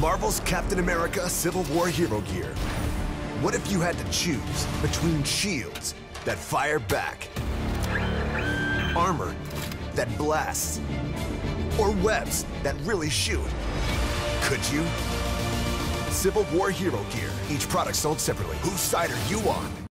Marvel's Captain America Civil War hero gear. What if you had to choose between shields that fire back, armor that blasts, or webs that really shoot? Could you? Civil War hero gear. Each product's sold separately. Whose side are you on?